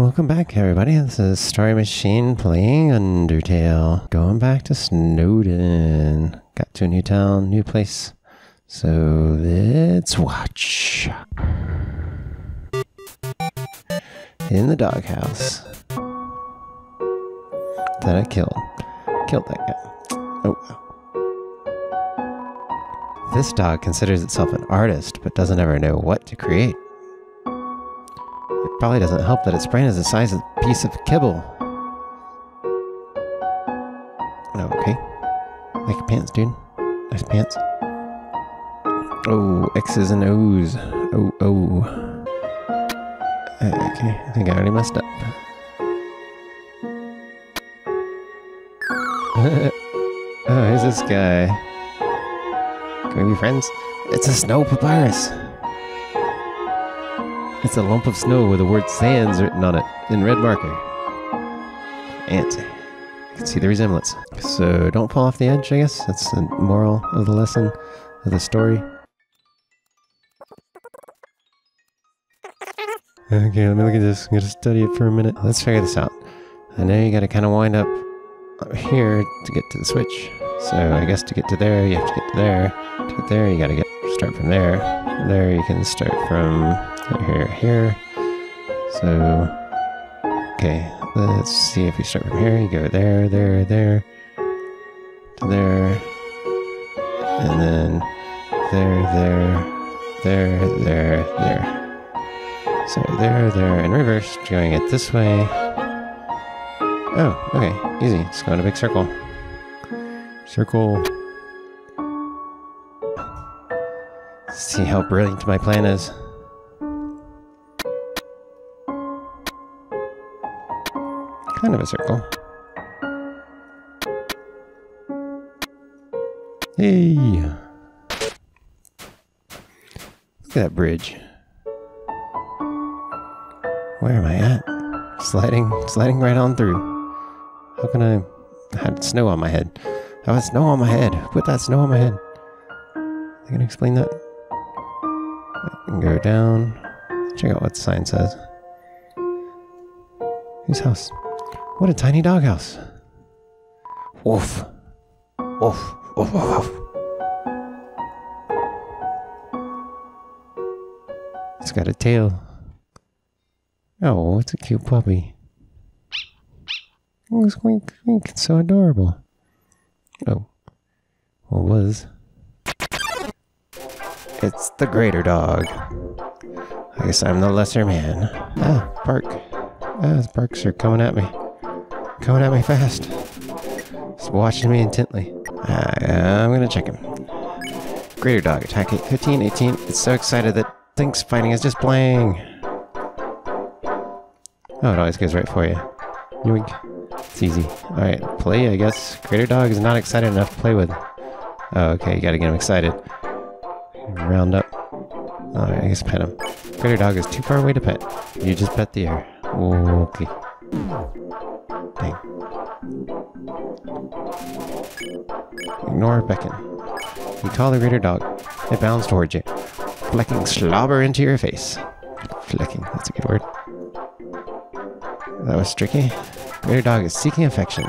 Welcome back, everybody. This is StoryMachine playing Undertale. Going back to Snowdin. Got to a new town, new place. So let's watch. In the doghouse. That I killed. Killed that guy. Oh well. This dog considers itself an artist, but doesn't ever know what to create. Probably doesn't help that its brain is the size of a piece of kibble. Oh, okay. Like your pants, dude. Nice pants. Oh, X's and O's. Oh, oh. Okay, I think I already messed up. Oh, here's this guy. Can we be friends? It's a snow papyrus. It's a lump of snow with the word Sans written on it in red marker. Fancy. You can see the resemblance. So don't fall off the edge, I guess. That's the moral of the lesson, of the story. Okay, let me look at this. I'm going to study it for a minute. Let's figure this out. I know you got to kind of wind up here to get to the switch. So I guess to get to there, you have to get to there. To get there, you got to start from there. There you can start from... here. So, okay, let's see if we start from here. You go there, to there, and then there. So there, in reverse, going it this way. Oh, okay, easy. Just go in a big circle. Circle. See how brilliant my plan is. Kind of a circle. Hey! Look at that bridge. Where am I at? Sliding right on through. How can I had snow on my head? I had snow on my head. Put that snow on my head. Are they gonna explain that? I can go down. Check out what the sign says. Whose house? What a tiny doghouse. Woof. Woof. Woof, woof, woof. It's got a tail. Oh, it's a cute puppy. Oh, squeak, squeak. It's so adorable. Oh. Well, it was. It's the greater dog. I guess I'm the lesser man. Ah, bark. Ah, the barks are coming at me. Coming at me fast. Just watching me intently. I'm gonna check him. Greater dog, attack 15, 18. It's so excited that thinks fighting is just playing. Oh, it always goes right for you. Yoink. It's easy. Alright, play, I guess. Greater dog is not excited enough to play with. Oh, okay, you gotta get him excited. Round up. Alright, I guess pet him. Greater dog is too far away to pet. You just pet the air. Okay. Dang. Ignore beckon. You call the greater dog. It bounds towards you. Flecking slobber into your face. Flecking, that's a good word. That was tricky. Greater dog is seeking affection.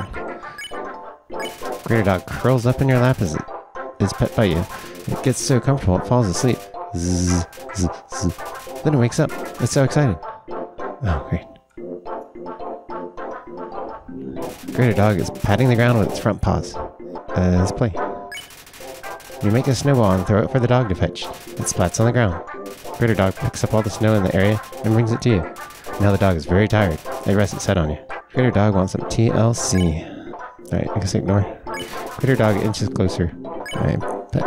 Greater dog curls up in your lap as it is pet by you. It gets so comfortable it falls asleep. Zzz, zzz, zzz. Then it wakes up. It's so excited. Oh, great. Greater dog is patting the ground with its front paws. Let's play. You make a snowball and throw it for the dog to fetch. It splats on the ground. Greater dog picks up all the snow in the area and brings it to you. Now the dog is very tired. It rests its head on you. Greater dog wants some TLC. Alright, I guess ignore. Greater dog inches closer. Alright, pet.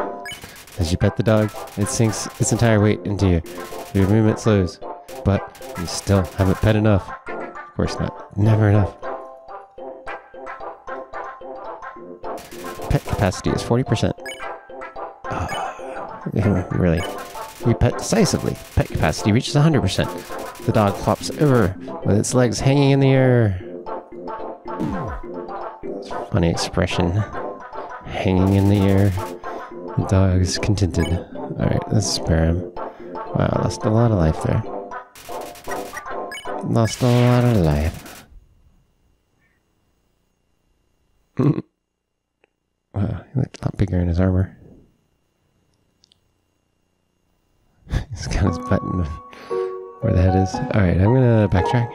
As you pet the dog, it sinks its entire weight into you. Your movement slows. But you still haven't pet enough. Of course not. Never enough. Pet capacity is 40%. Really. You pet decisively. Pet capacity reaches 100%. The dog flops over with its legs hanging in the air. It's a funny expression. Hanging in the air. The dog is contented. Alright, let's spare him. Wow, lost a lot of life there. Lost a lot of life. Wow, he looked a lot bigger in his armor. He's got his button where the head is. Alright, I'm gonna backtrack.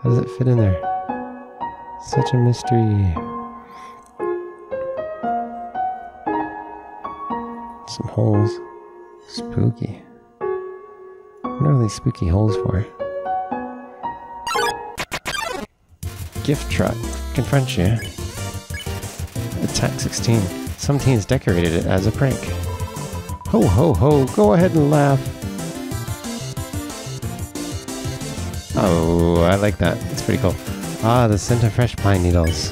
How does it fit in there? Such a mystery. Some holes. Spooky. What are these spooky holes for? Gyftrot confronts you. Attack 16. Some teens decorated it as a prank. Ho ho ho, go ahead and laugh. Oh, I like that. It's pretty cool. Ah, the scent of fresh pine needles.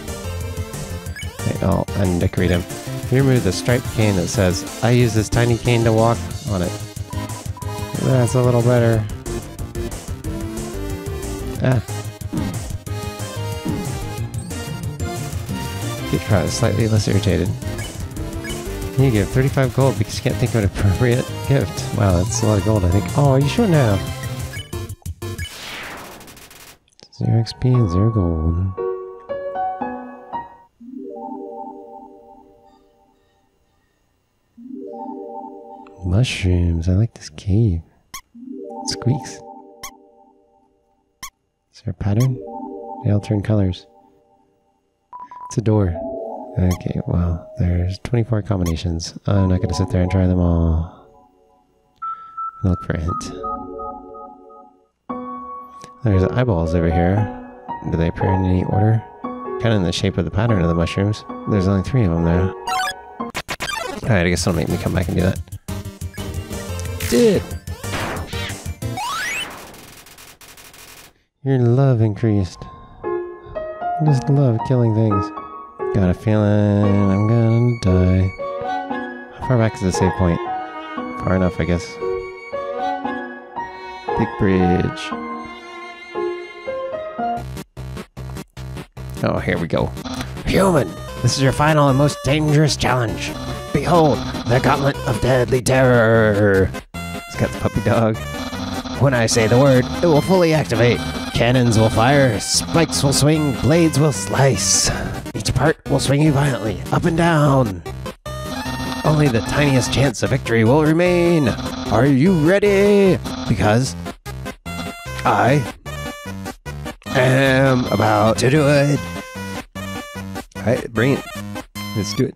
Okay, I'll undecorate him. Remove the striped cane that says, I use this tiny cane to walk on it. That's a little better. Ah. Gyftrot is slightly less irritated. You give 35 gold because you can't think of an appropriate gift. Wow, that's a lot of gold, I think. Oh, you shouldn't have. 0 XP and 0 gold. Mushrooms. I like this cave. Squeaks. Is there a pattern? They all turn colors. It's a door. Okay, well, there's 24 combinations. I'm not gonna sit there and try them all. I'll look for a hint. There's eyeballs over here. Do they appear in any order? Kind of in the shape of the pattern of the mushrooms. There's only 3 of them there. Alright, I guess that'll make me come back and do that. Did! Your love increased. I just love killing things. Got a feeling I'm gonna die. How far back is the save point? Far enough, I guess. Big bridge. Oh, here we go. Human! This is your final and most dangerous challenge. Behold, the gauntlet of deadly terror. It's got the puppy dog. When I say the word, it will fully activate. Cannons will fire, spikes will swing, blades will slice. Each part will swing you violently, up and down. Only the tiniest chance of victory will remain. Are you ready? Because I am about to do it. Alright, bring it. Let's do it.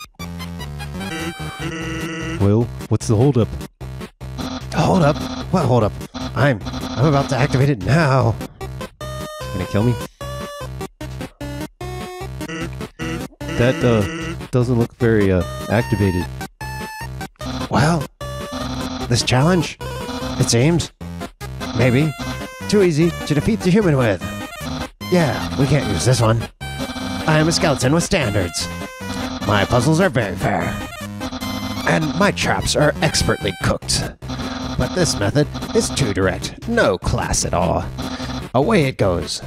Will, what's the holdup? Holdup? What holdup? I'm about to activate it now. It's gonna kill me? That doesn't look very activated. Well, this challenge, it seems, maybe too easy to defeat the human with. Yeah, we can't use this one. I am a skeleton with standards. My puzzles are very fair. And my traps are expertly cooked. But this method is too direct. No class at all. Away it goes.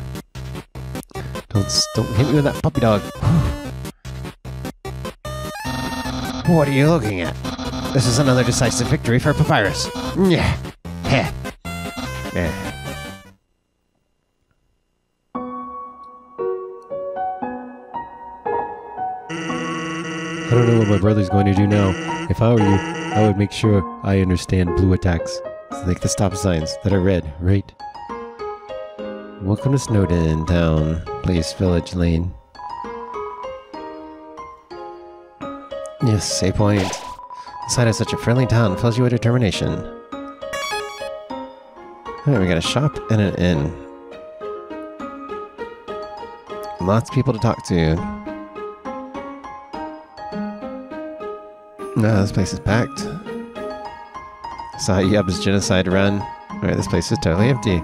Don't hit me with that puppy dog. What are you looking at? This is another decisive victory for Papyrus. Yeah. Heh. Yeah. I don't know what my brother's going to do now. If I were you, I would make sure I understand blue attacks. It's like the stop signs that are red, right? Welcome to Snowdin Town, Place Village Lane. Yes, save point. The sight of such a friendly town fills you with determination. Alright, we got a shop and an inn. Lots of people to talk to. No, this place is packed. Saw Yub's genocide run. Alright, this place is totally empty.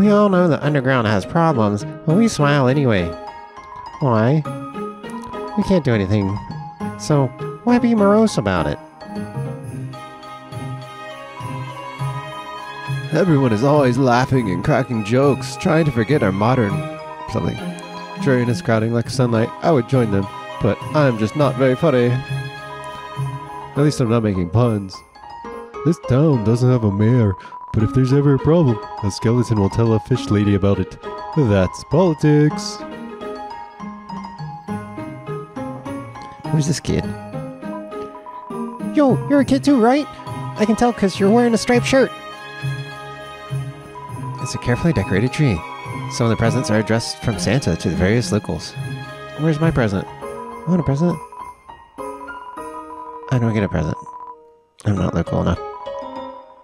We all know the underground has problems, but we smile anyway. Why? We can't do anything, so why be morose about it? Everyone is always laughing and cracking jokes, trying to forget our modern something. Dreariness crowding like sunlight, I would join them, but I'm just not very funny. At least I'm not making puns. This town doesn't have a mayor, But if there's ever a problem, a skeleton will tell a fish lady about it. That's politics! Who's this kid? Yo, you're a kid too, right? I can tell because you're wearing a striped shirt. It's a carefully decorated tree. Some of the presents are addressed from Santa to the various locals. Where's my present? I want a present. I don't get a present. I'm not local enough.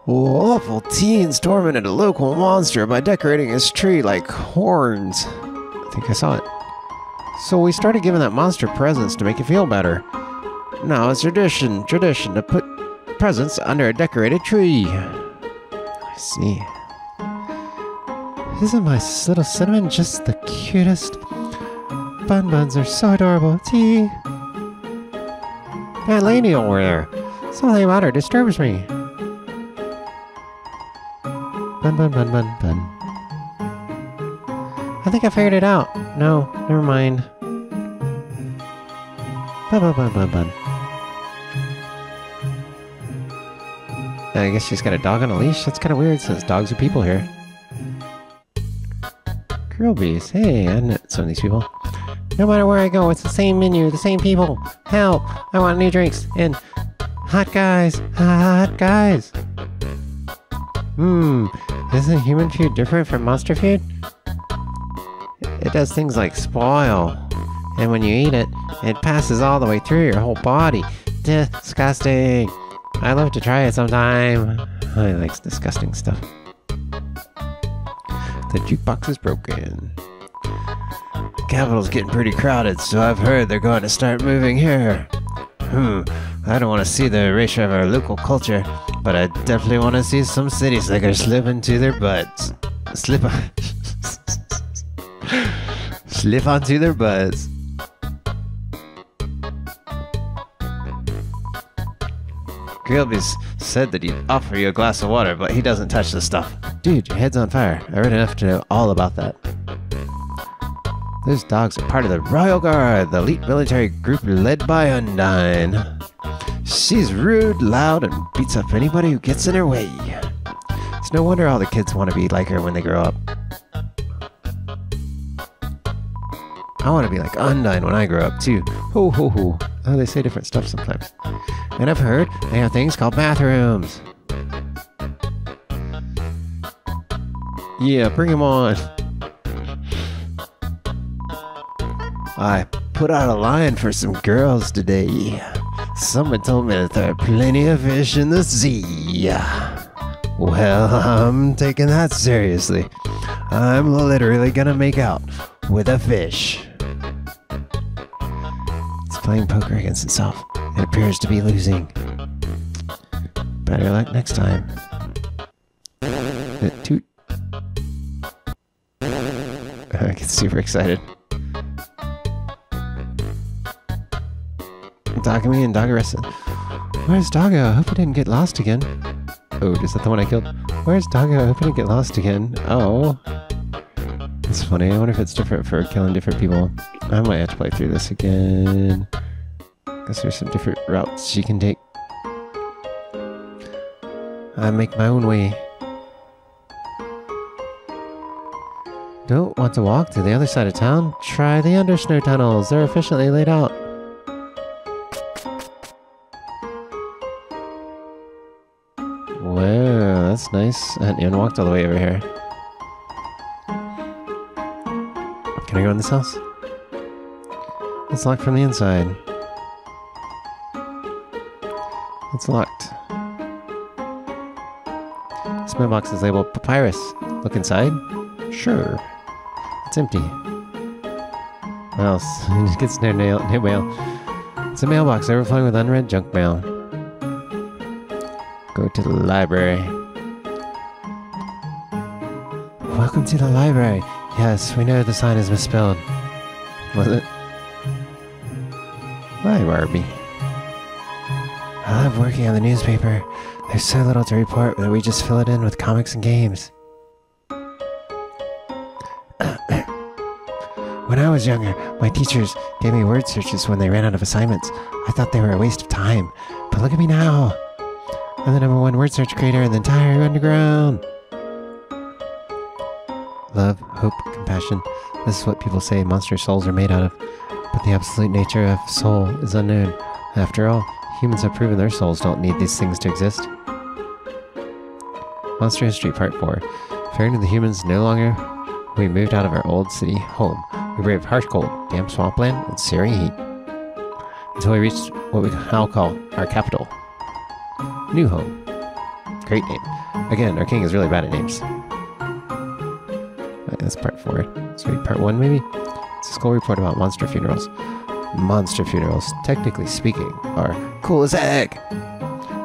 Awful teens tormented a local monster by decorating his tree like horns. I think I saw it. So we started giving that monster presents to make it feel better. Now it's tradition to put presents under a decorated tree. I see. Isn't my little cinnamon just the cutest? Bun-buns are so adorable. Tea. That lady over there. Something about her disturbs me. Bun. I think I figured it out. No, never mind. Bun. I guess she's got a dog on a leash. That's kind of weird since dogs are people here. Grillby's. Hey, I know some of these people. No matter where I go, it's the same menu, the same people. Help! I want new drinks and hot guys. Hot guys. Isn't human food different from monster food? It does things like spoil, and when you eat it, it passes all the way through your whole body. Disgusting! I'd love to try it sometime. I like disgusting stuff. The jukebox is broken. The capital's getting pretty crowded, so I've heard they're going to start moving here. I don't want to see the erasure of our local culture. But I definitely want to see some city slickers slip into their butts. Slip onto their butts. Grillby's said that he'd offer you a glass of water, but he doesn't touch the stuff. Dude, your head's on fire. I read enough to know all about that. Those dogs are part of the Royal Guard, the elite military group led by Undyne. She's rude, loud, and beats up anybody who gets in her way. It's no wonder all the kids want to be like her when they grow up. I want to be like Undyne when I grow up, too. Ho ho ho. Oh, they say different stuff sometimes. And I've heard they have things called bathrooms. Yeah, bring them on. I put out a line for some girls today. Someone told me that there are plenty of fish in the sea. Well, I'm taking that seriously. I'm literally gonna make out with a fish. It's playing poker against itself. It appears to be losing. Better luck next time. Toot. I get super excited. Doggy and dog arrested. Where's Doggo? I hope he didn't get lost again. Oh, is that the one I killed? Where's Doggo? I hope he didn't get lost again. Oh. It's funny. I wonder if it's different for killing different people. I might have to play through this again. Guess there's some different routes you can take. I make my own way. Don't want to walk to the other side of town? Try the undersnow tunnels. They're efficiently laid out. Whoa, that's nice. I hadn't even walked all the way over here. Can I go in this house? It's locked from the inside. It's locked. This mailbox is labeled Papyrus. Look inside? Sure. It's empty. What else? It gets no mail. It's a mailbox overflowing with unread junk mail. Go to the library. Welcome to the library. Yes, we know the sign is misspelled. Was it? Library. I love working on the newspaper. There's so little to report that we just fill it in with comics and games. When I was younger, my teachers gave me word searches when they ran out of assignments. I thought they were a waste of time. But look at me now. I'm the number one word search creator in the entire underground. Love, hope, compassion. This is what people say monster souls are made out of. But the absolute nature of soul is unknown. After all, humans have proven their souls don't need these things to exist. Monster History Part 4. Faring to the humans no longer, we moved out of our old city home. We braved harsh cold, damp swampland, and searing heat. Until we reached what we now call our capital. New home. Great name. Again, our king is really bad at names. That's part 4. So part 1 maybe? It's a school report about monster funerals. Monster funerals, technically speaking, are cool as heck!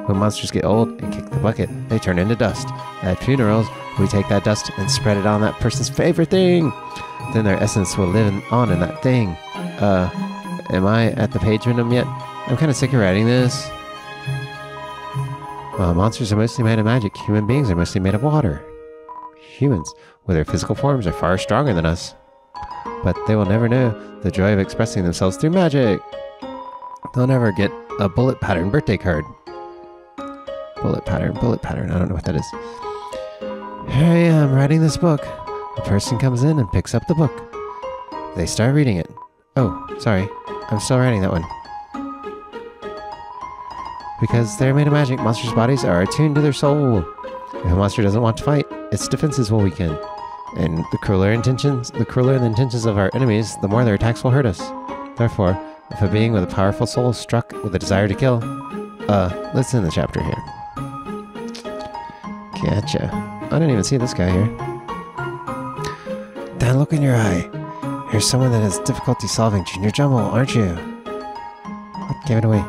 When monsters get old and kick the bucket, they turn into dust. At funerals, we take that dust and spread it on that person's favorite thing! Then their essence will live on in that thing. Am I at the page minimum yet? I'm kind of sick of writing this. Well, monsters are mostly made of magic. Human beings are mostly made of water. Humans, with their physical forms, are far stronger than us. But they will never know the joy of expressing themselves through magic. They'll never get a bullet pattern birthday card. Bullet pattern, I don't know what that is. Here I am, writing this book. A person comes in and picks up the book. They start reading it. Oh, sorry. I'm still writing that one. Because they're made of magic, monsters' bodies are attuned to their soul. If a monster doesn't want to fight, its defenses will weaken. And the crueler the intentions of our enemies, the more their attacks will hurt us. Therefore, if a being with a powerful soul is struck with a desire to kill... let's end the chapter here. Gotcha. I didn't even see this guy here. That look in your eye. You're someone that has difficulty solving Junior Jumble, aren't you? Give it away.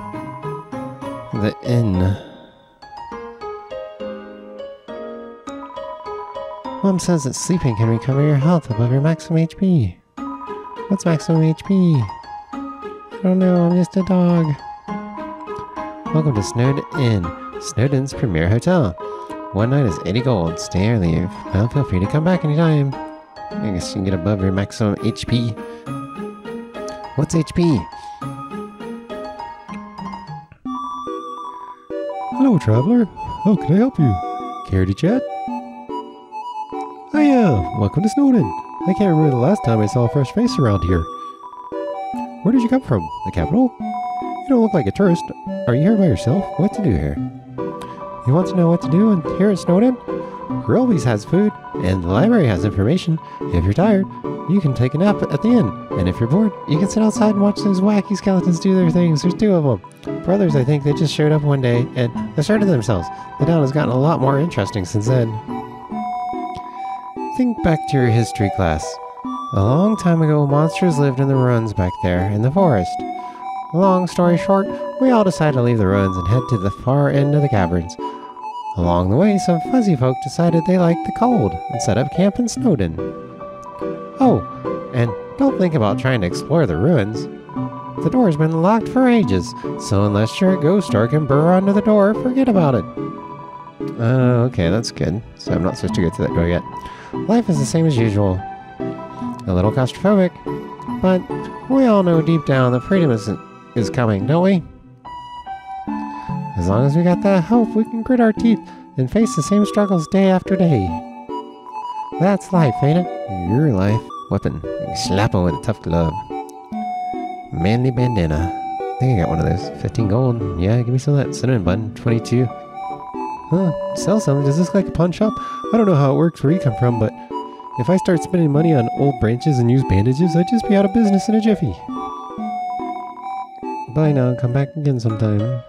The inn. Mom says that sleeping can recover your health above your maximum HP. What's maximum HP? I don't know, I'm just a dog. Welcome to Snowdin, Snowdin's premier hotel. One night is 80 gold, stay or leave. Well, feel free to come back anytime. I guess you can get above your maximum HP. What's HP? Hello, traveler. How can I help you? Care to chat? Hiya! Welcome to Snowdin. I can't remember the last time I saw a fresh face around here. Where did you come from? The capital? You don't look like a tourist. Are you here by yourself? What to do here? You want to know what to do here at Snowdin? Grillby's has food, and the library has information. If you're tired, you can take a nap at the inn. And if you're bored, you can sit outside and watch those wacky skeletons do their things. There's 2 of them. Brothers, I think, they just showed up one day and asserted themselves. The town has gotten a lot more interesting since then. Think back to your history class. A long time ago, monsters lived in the ruins back there in the forest. Long story short, we all decided to leave the ruins and head to the far end of the caverns. Along the way, some fuzzy folk decided they liked the cold and set up camp in Snowdin. Oh, and don't think about trying to explore the ruins. The door's been locked for ages, so unless you're a ghost or can burrow under the door, forget about it. Okay, that's good. So I'm not supposed to go through that door yet. Life is the same as usual. A little claustrophobic, but we all know deep down that freedom is coming, don't we? As long as we got that hope, we can grit our teeth and face the same struggles day after day. That's life, ain't it? Your life. Weapon. Slap him with a tough glove. Manly bandana. I think I got one of those. 15 gold. Yeah, give me some of that. Cinnamon bun. 22. Huh. Sell something. Does this look like a pawn shop? I don't know how it works where you come from, but if I start spending money on old branches and used bandages, I'd just be out of business in a jiffy. Bye now. Come back again sometime.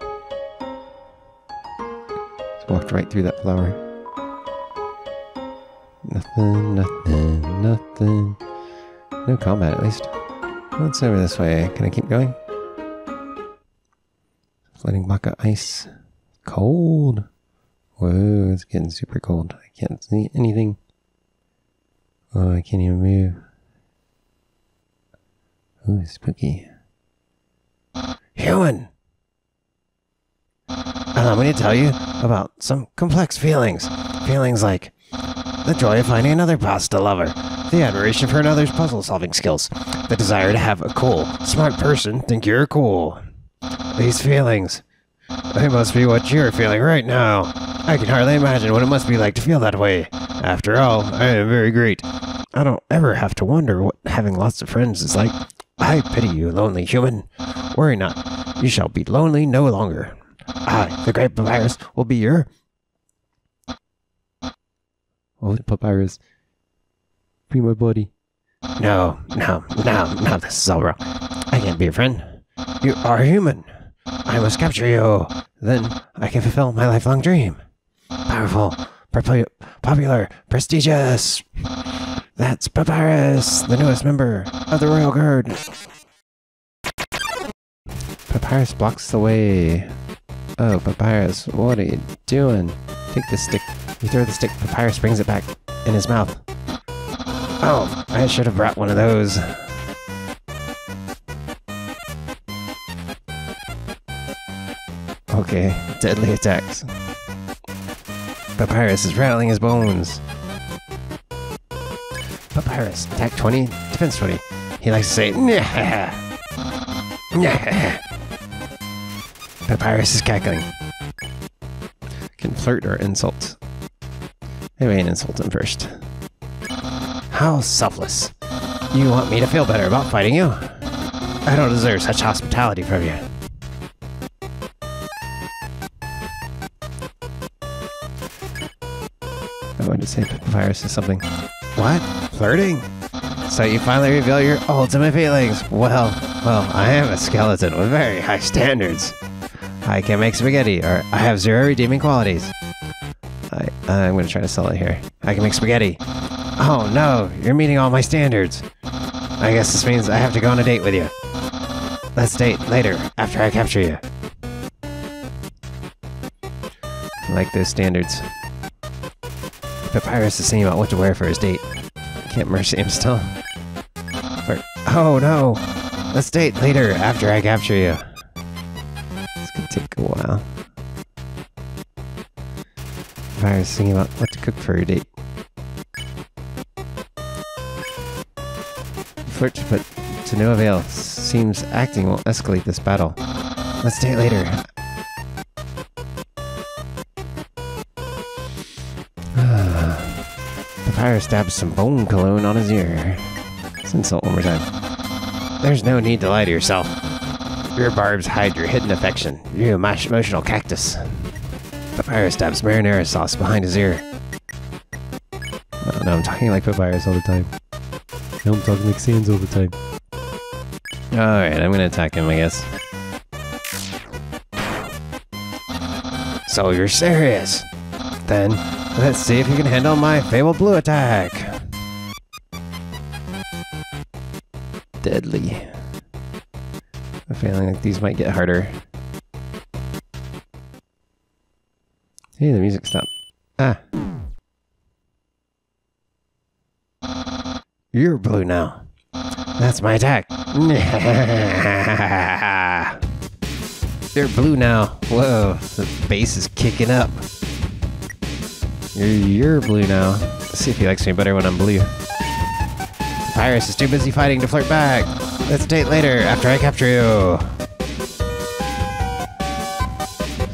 Walked right through that flower. Nothing, nothing, nothing. No combat, at least. What's over this way? Can I keep going? Floating block of ice. Cold. Whoa, it's getting super cold. I can't see anything. Oh, I can't even move. Ooh, spooky. Human! I'm going to tell you about some complex feelings. Feelings like the joy of finding another pasta lover, the admiration for another's puzzle-solving skills, the desire to have a cool, smart person think you're cool. These feelings That must be what you're feeling right now. I can hardly imagine what it must be like to feel that way. After all, I am very great. I don't ever have to wonder what having lots of friends is like. I pity you, lonely human. Worry not. You shall be lonely no longer. I, the great Papyrus, will be your... Oh, Papyrus. Free my body. No, this is all wrong. I can't be your friend. You are human. I must capture you. Then I can fulfill my lifelong dream. Powerful, popular, prestigious. That's Papyrus, the newest member of the Royal Guard. Papyrus blocks the way. Oh, Papyrus, what are you doing? Take the stick. You throw the stick, Papyrus brings it back in his mouth. Oh, I should have brought one of those. Okay, deadly attacks. Papyrus is rattling his bones. Papyrus, attack 20, defense 20. He likes to say, nah. Papyrus is cackling. Can flirt or insult. Anyway, insult him first. How selfless. You want me to feel better about fighting you? I don't deserve such hospitality from you. I wanted to say Papyrus is something. What? Flirting? So you finally reveal your ultimate feelings. Well, I am a skeleton with very high standards. I can make spaghetti, or I have zero redeeming qualities. I'm going to try to sell it here. I can make spaghetti. Oh no, you're meeting all my standards. I guess this means I have to go on a date with you. Let's date later, after I capture you. I like those standards. Papyrus is thinking about what to wear for his date. Can't mercy him still. Or, oh no! Let's date later, after I capture you. This could take a while. Papyrus is thinking about what to cook for your date. Flirt, but to no avail. Seems acting will escalate this battle. Let's date later. Papyrus stabs some bone cologne on his ear. Let's insult one more time. There's no need to lie to yourself. Your barbs hide your hidden affection. You emotional cactus. Papyrus stabs marinara sauce behind his ear. Oh no, I'm talking like Papyrus all the time. No, I'm talking like Sans all the time. Alright, I'm gonna attack him, I guess. So you're serious? Then, let's see if you can handle my fabled blue attack! Deadly. I'm feeling like these might get harder. Hey, the music stopped. Ah! You're blue now. That's my attack. You're blue now. Whoa, the bass is kicking up. You're blue now. Let's see if he likes me better when I'm blue. Papyrus is too busy fighting to flirt back. Let's date later, after I capture you.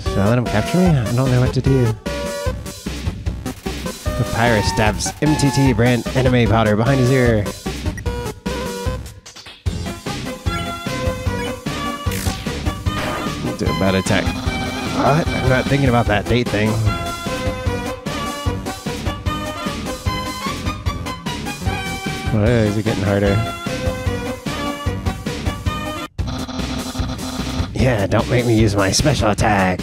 Should I let him capture me? I don't know what to do. Papyrus stabs MTT brand anime powder behind his ear. Do a bad attack. What? I'm not thinking about that date thing. Why is it getting harder? Yeah, don't make me use my special attack.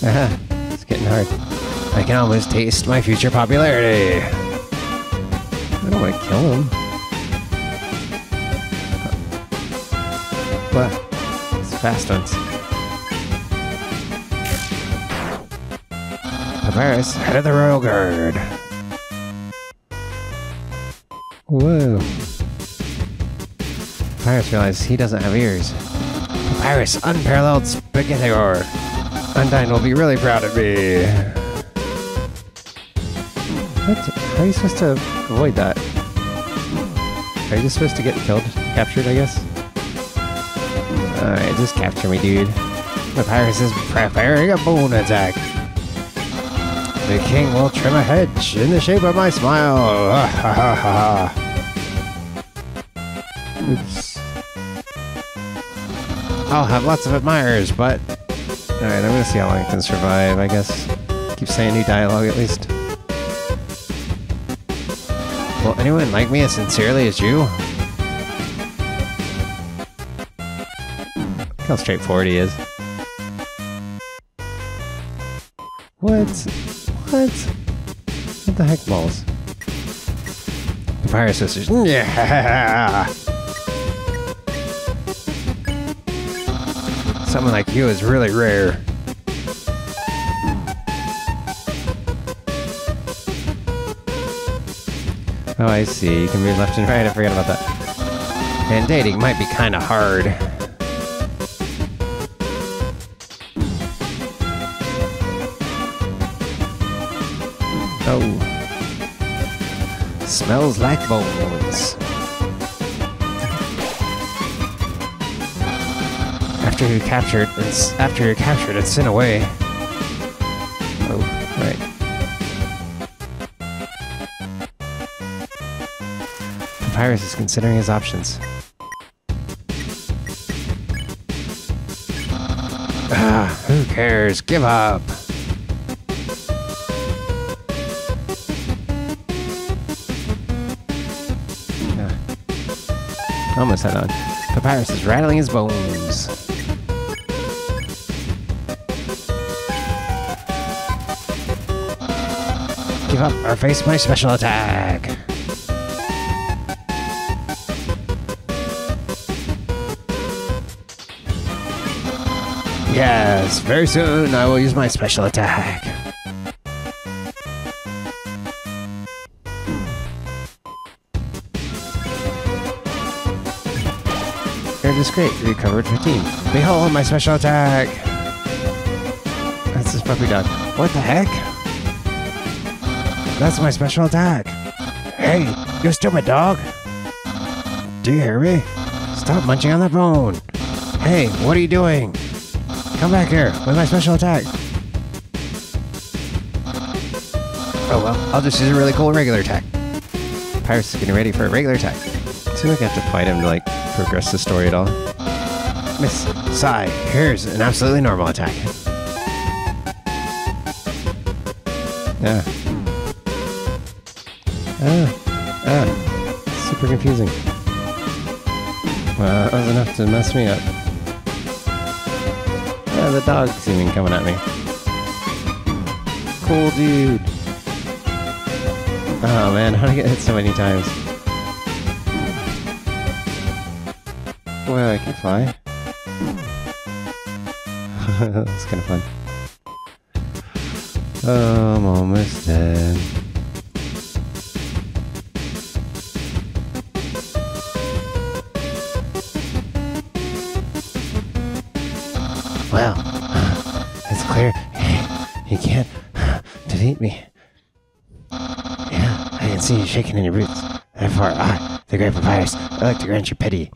Haha, it's getting hard. I can almost taste my future popularity. I don't want to kill him. But it's fast ones. Papyrus, head of the Royal Guard. Whoa. Papyrus realizes he doesn't have ears. Papyrus, unparalleled spaghettior. Undyne will be really proud of me. What? How are you supposed to avoid that? Are you just supposed to get killed? captured, I guess. Alright, just capture me, dude. Papyrus is preparing a bone attack. The king will trim a hedge in the shape of my smile. Ha ha ha. Oops. I'll have lots of admirers, but... Alright, I'm gonna see how long I can survive, I guess. Keep saying new dialogue, at least. Will anyone like me as sincerely as you? Look how straightforward he is. What? What? What the heck, balls? Fire sisters. Yeah. Someone like you is really rare. Oh, I see. You can move left and right. I forgot about that. And dating might be kind of hard. Oh. Smells like bones. After you're captured, it's sent away. Oh, right. Papyrus is considering his options. Ah, who cares? Give up! Almost head on. Papyrus is rattling his bones. Give up or face my special attack. Yes, very soon I will use my special attack. Is great. Recovered 15. Behold my special attack! That's his puppy dog. What the heck? That's my special attack! Hey! You stupid dog! Do you hear me? Stop munching on that bone! Hey! What are you doing? Come back here! With my special attack! Oh well, I'll just use a really cool regular attack. Papyrus is getting ready for a regular attack. Seems like I have to fight him to like progress the story at all. Miss Sai, here's an absolutely normal attack. Yeah. Super confusing. Well, that was enough to mess me up. Yeah, the dog's even coming at me. Cool dude. Oh man, how did I get hit so many times? Well, I can fly. That's kind of fun. Oh, I'm almost dead. Well, it's clear he can't defeat me. Yeah, I can see you shaking in your boots. Therefore, I, the Great Papyrus, I like to grant you pity.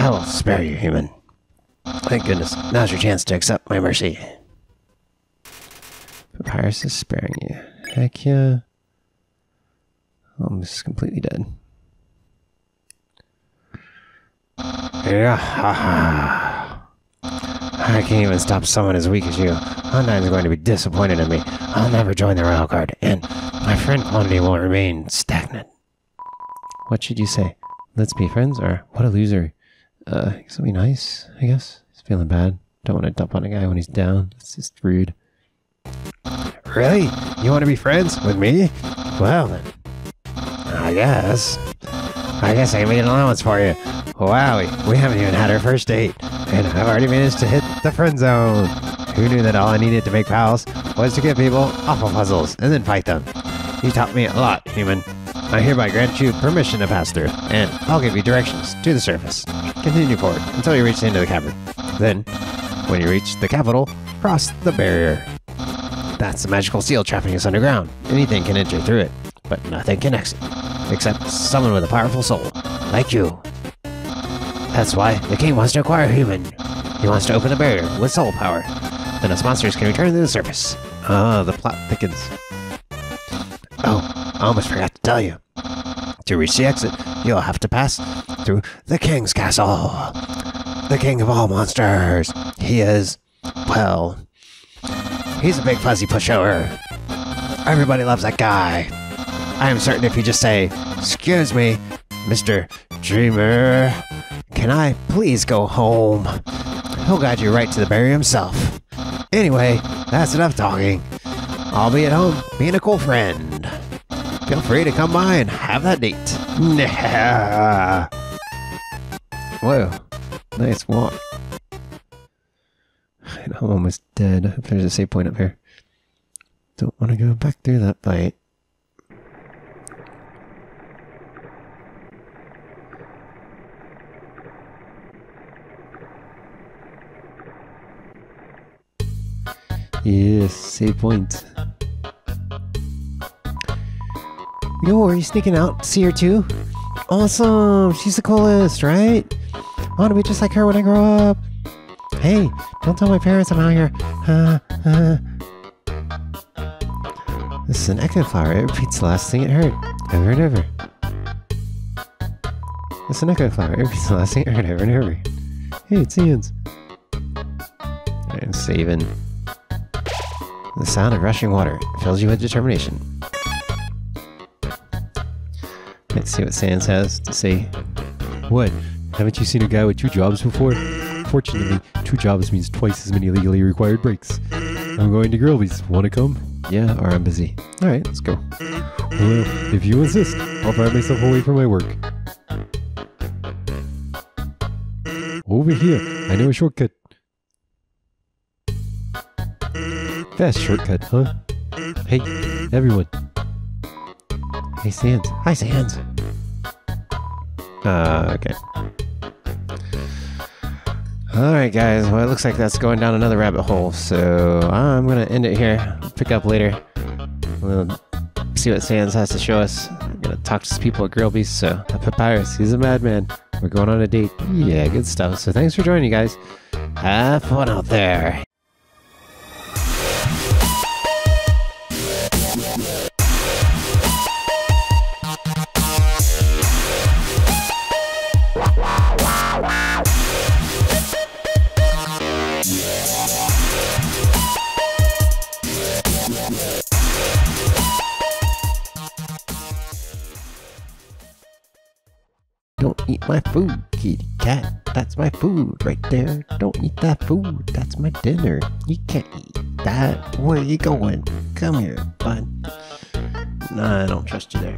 I will spare you, human. Thank goodness, now's your chance to accept my mercy. Papyrus is sparing you. Heck yeah. I'm just completely dead. Yeah, ha ha. I can't even stop someone as weak as you. Undyne's going to be disappointed in me. I'll never join the Royal Guard, and my friend quantity will remain stagnant. What should you say? Let's be friends, or what a loser. It'll be nice, I guess. He's feeling bad. Don't want to dump on a guy when he's down. It's just rude. Really? You want to be friends with me? Well then, I guess I made an allowance for you. Wow, we haven't even had our first date, and I've already managed to hit the friend zone. Who knew that all I needed to make pals was to give people awful puzzles and then fight them? You taught me a lot, human. I hereby grant you permission to pass through, and I'll give you directions to the surface. Continue forward until you reach the end of the cavern. Then, when you reach the capital, cross the barrier. That's the magical seal trapping us underground. Anything can enter through it, but nothing can exit, except someone with a powerful soul, like you. That's why the king wants to acquire a human. He wants to open a barrier with soul power. Then its monsters can return to the surface. Ah, the plot thickens. Oh, I almost forgot to tell you. To reach the exit, you'll have to pass through the king's castle. The king of all monsters. He is, well, he's a big fuzzy pushover. Everybody loves that guy. I am certain if you just say, "Excuse me, Mr. Dreamer, can I please go home?" He'll guide you right to the barrier himself. Anyway, that's enough talking. I'll be at home being a cool friend. Feel free to come by and have that date. Nah. Whoa, nice walk. I'm almost dead. I hope there's a save point up here. Don't want to go back through that fight. Yes, save point. Yo, are you sneaking out to see her too? Awesome! She's the coolest, right? I want to be just like her when I grow up. Hey, don't tell my parents I'm out here. This is an echo flower. It repeats the last thing it heard, over and over. It's an echo flower. It repeats the last thing it heard, over and over. Hey, it's Sans. I'm saving. The sound of rushing water fills you with determination. Let's see what Sans has to say. What? Haven't you seen a guy with 2 jobs before? Fortunately, 2 jobs means twice as many legally required breaks. I'm going to Grillby's. Want to come? Yeah, or I'm busy. Alright, let's go. Well, if you insist, I'll find myself away from my work. Over here, I know a shortcut. Fast shortcut, huh? Hey, everyone. Hey, Sans. Hi, Sans. Okay. Alright, guys. Well, it looks like that's going down another rabbit hole, so I'm gonna end it here. Pick up later. We'll see what Sans has to show us. I'm gonna talk to some people at Grillby's, so... Papyrus, he's a madman. We're going on a date. Yeah, good stuff. So thanks for joining, you guys. Have fun out there. Don't eat my food, kitty cat. That's my food right there. Don't eat that food. That's my dinner. You can't eat that. Where are you going? Come here, bud. Nah, I don't trust you there.